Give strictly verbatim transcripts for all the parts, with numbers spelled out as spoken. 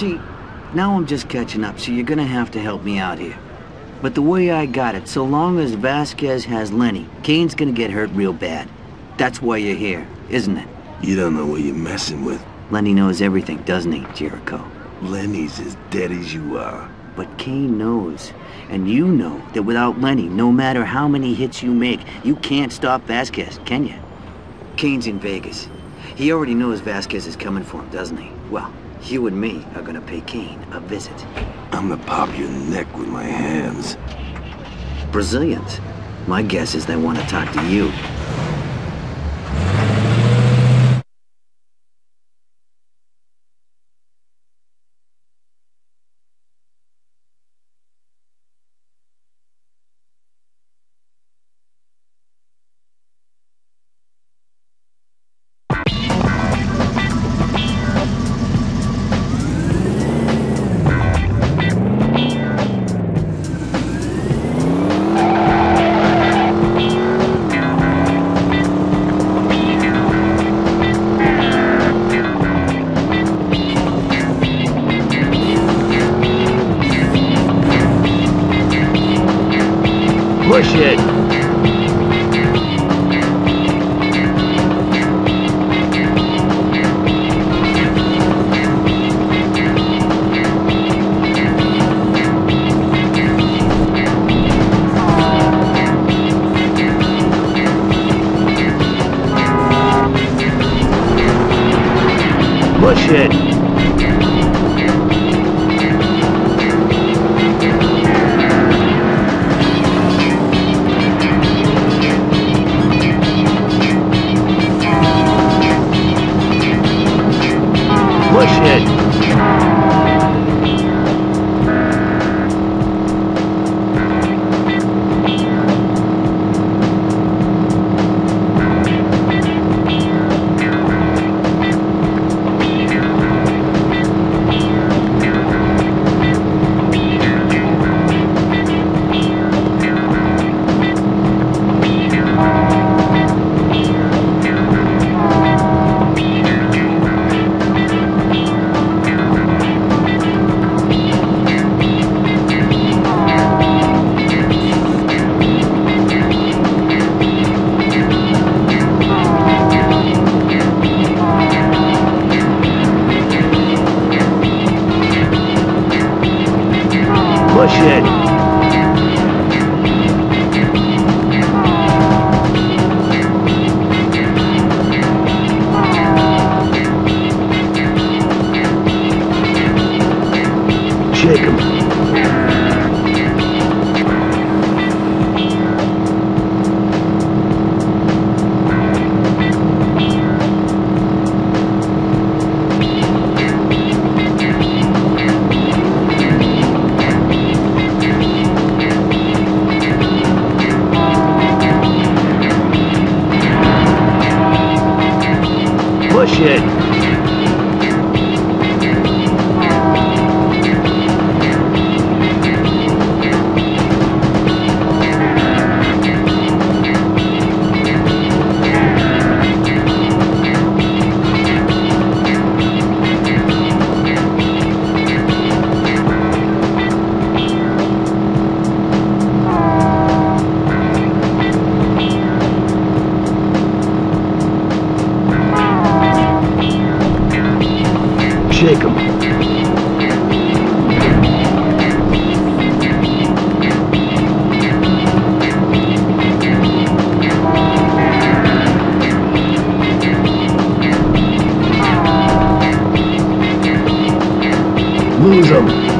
See, now I'm just catching up, so you're gonna have to help me out here. But the way I got it, so long as Vasquez has Lenny, Caine's gonna get hurt real bad. That's why you're here, isn't it? You don't know what you're messing with. Lenny knows everything, doesn't he, Jericó? Lenny's as dead as you are. But Caine knows, and you know that without Lenny, no matter how many hits you make, you can't stop Vasquez, can you? Caine's in Vegas. He already knows Vasquez is coming for him, doesn't he? Well, you and me are gonna pay Caine a visit. I'm gonna pop your neck with my hands. Brazilians. My guess is they want to talk to you. Push it! Lose 'em.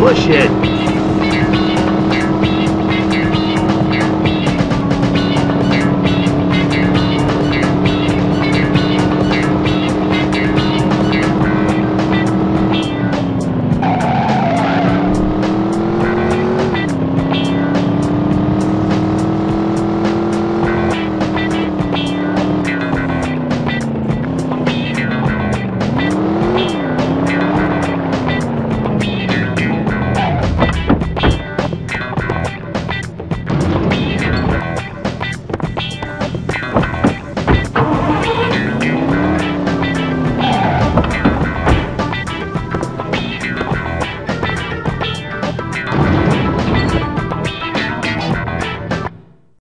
площадь.